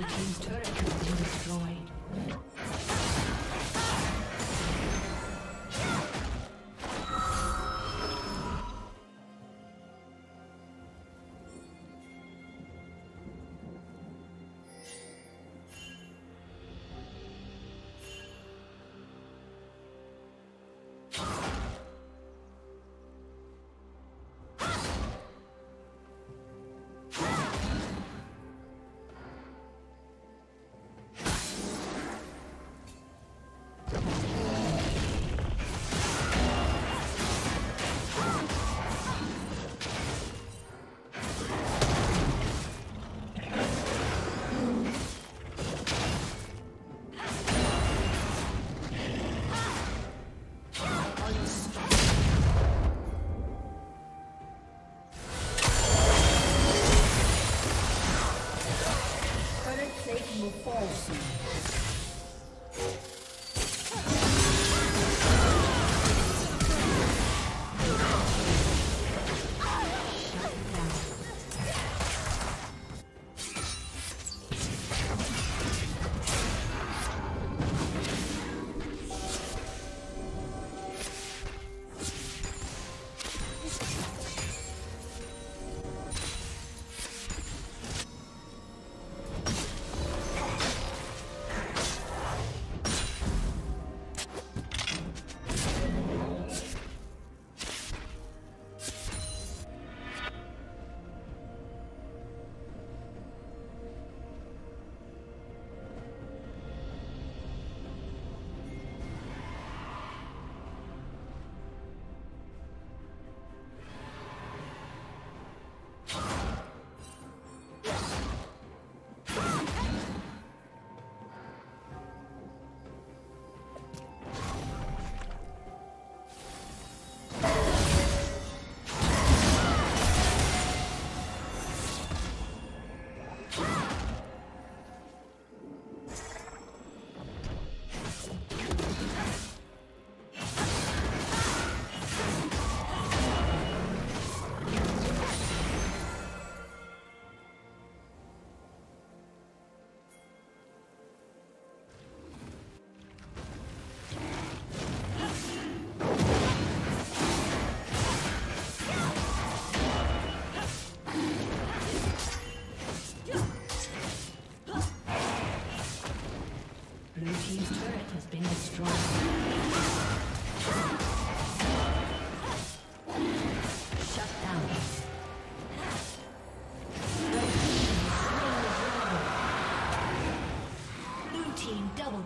Blue team's turret has been destroyed.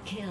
Kill. Yeah.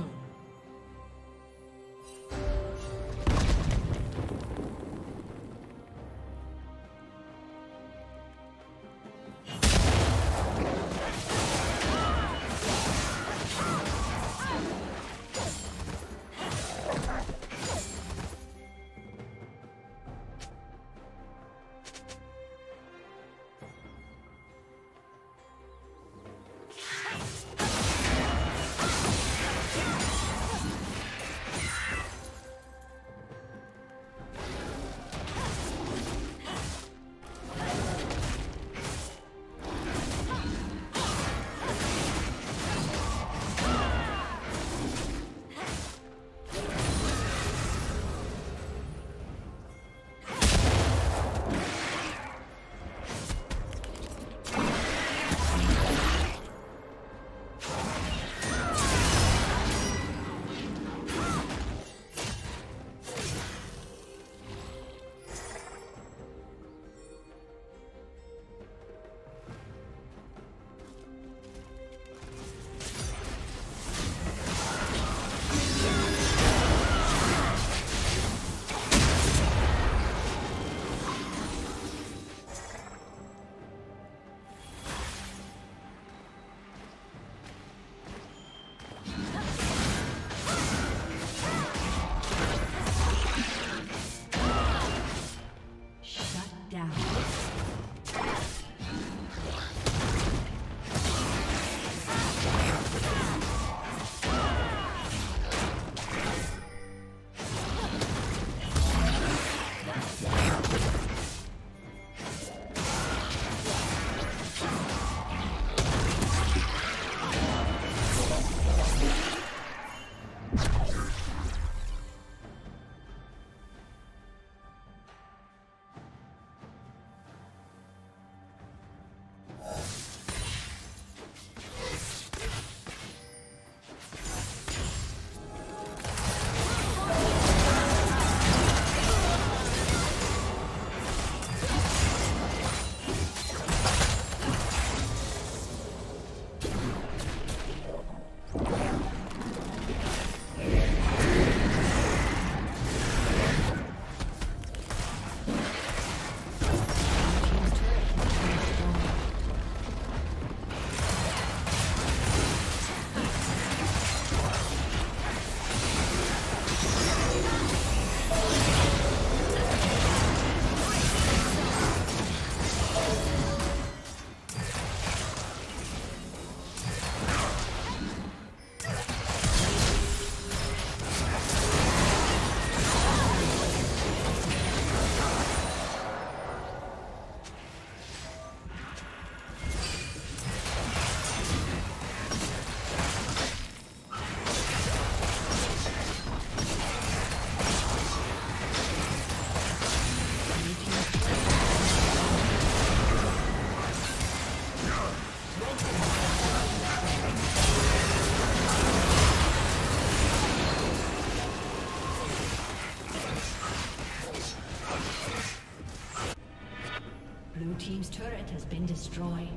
Blue team's turret has been destroyed.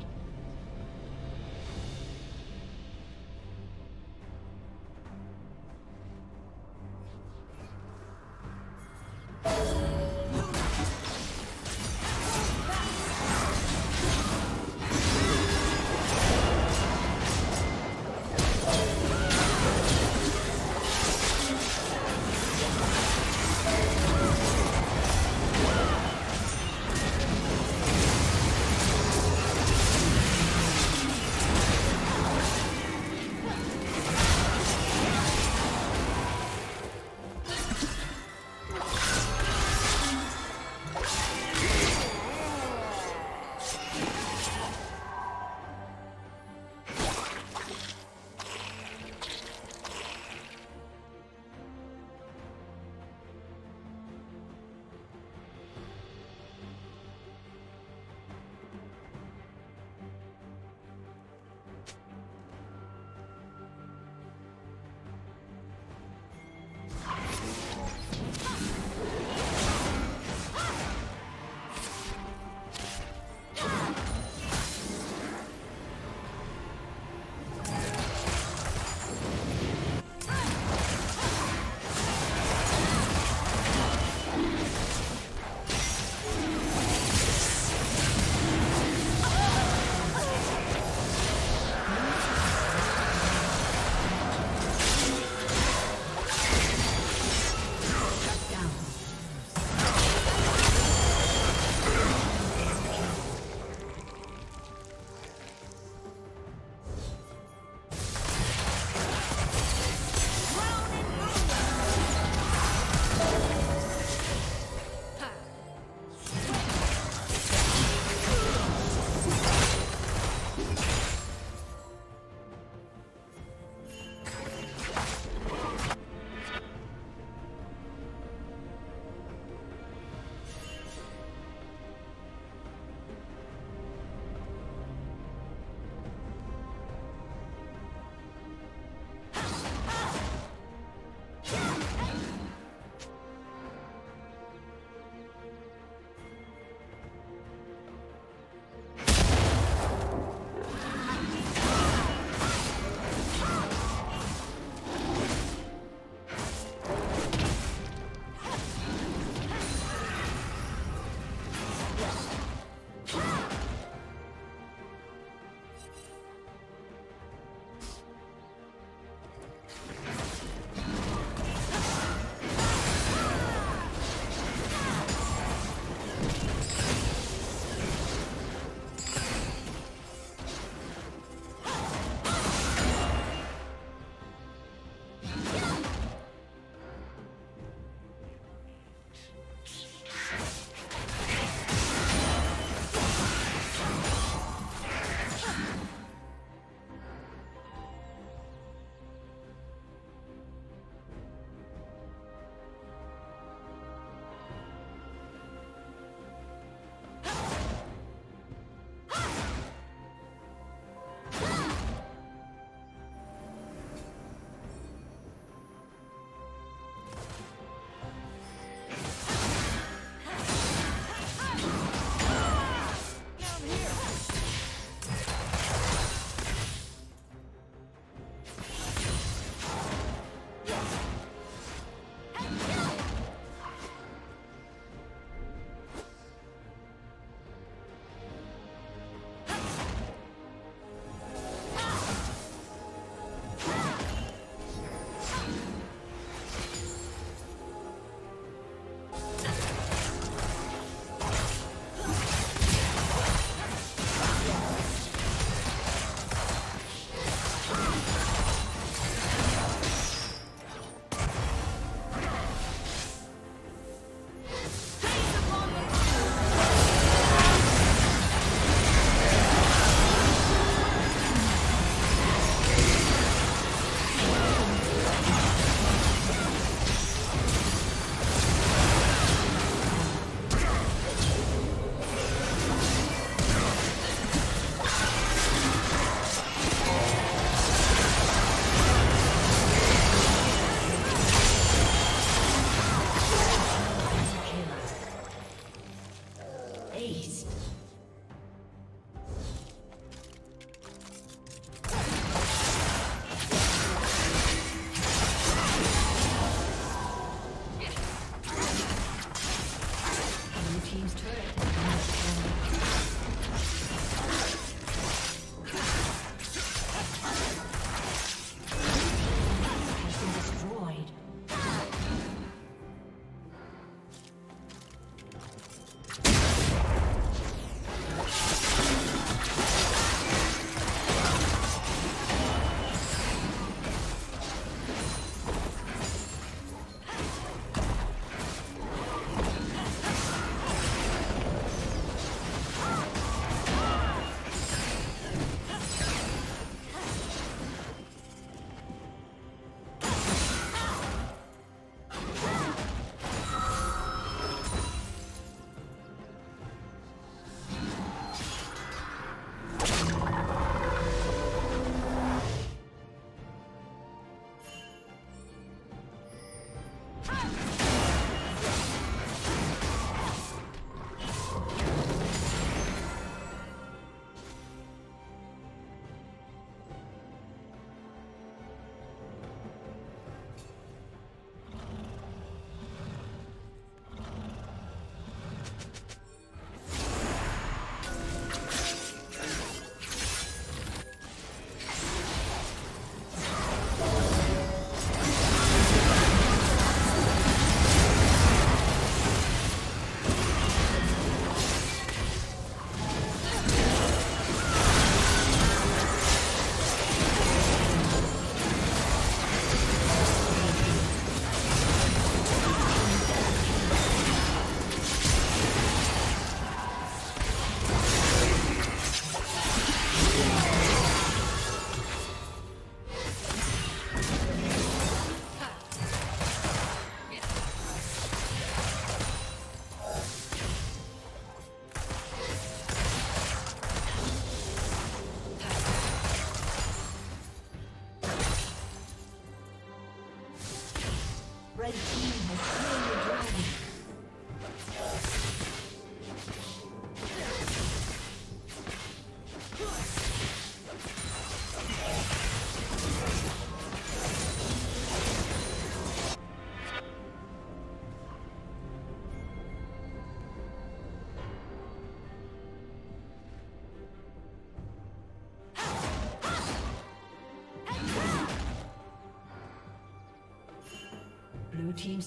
Blue team's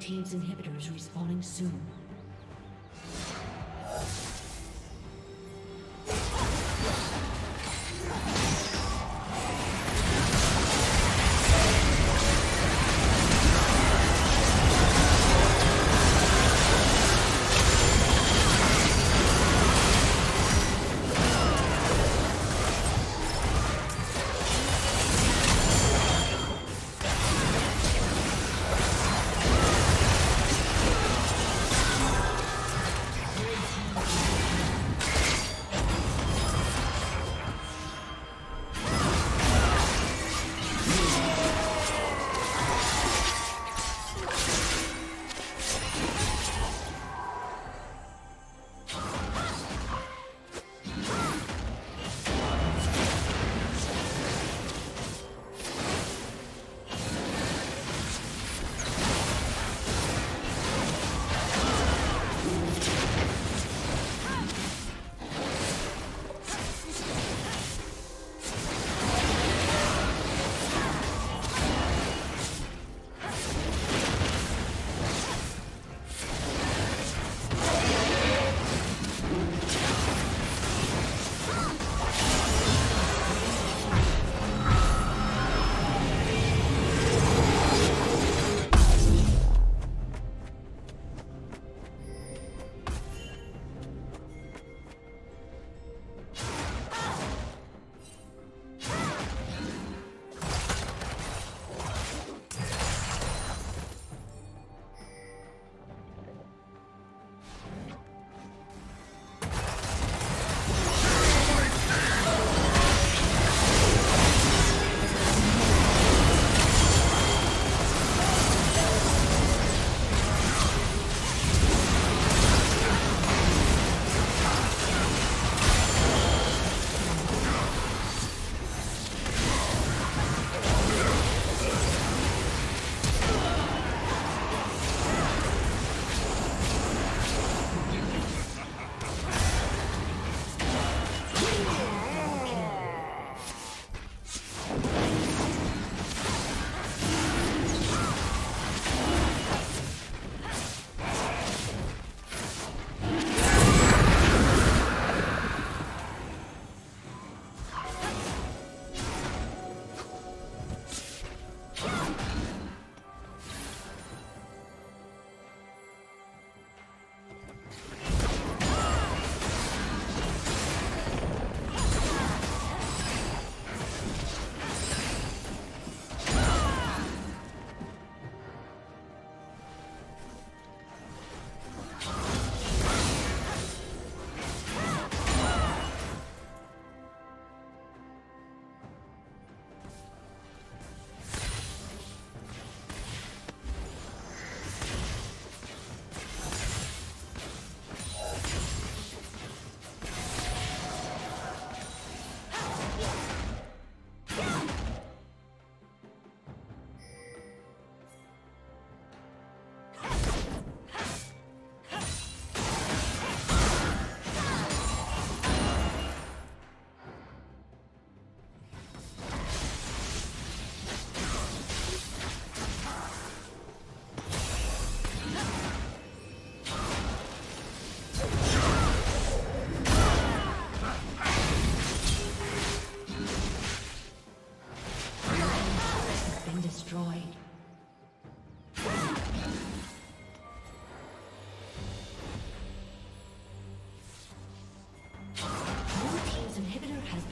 Team's inhibitor is respawning soon.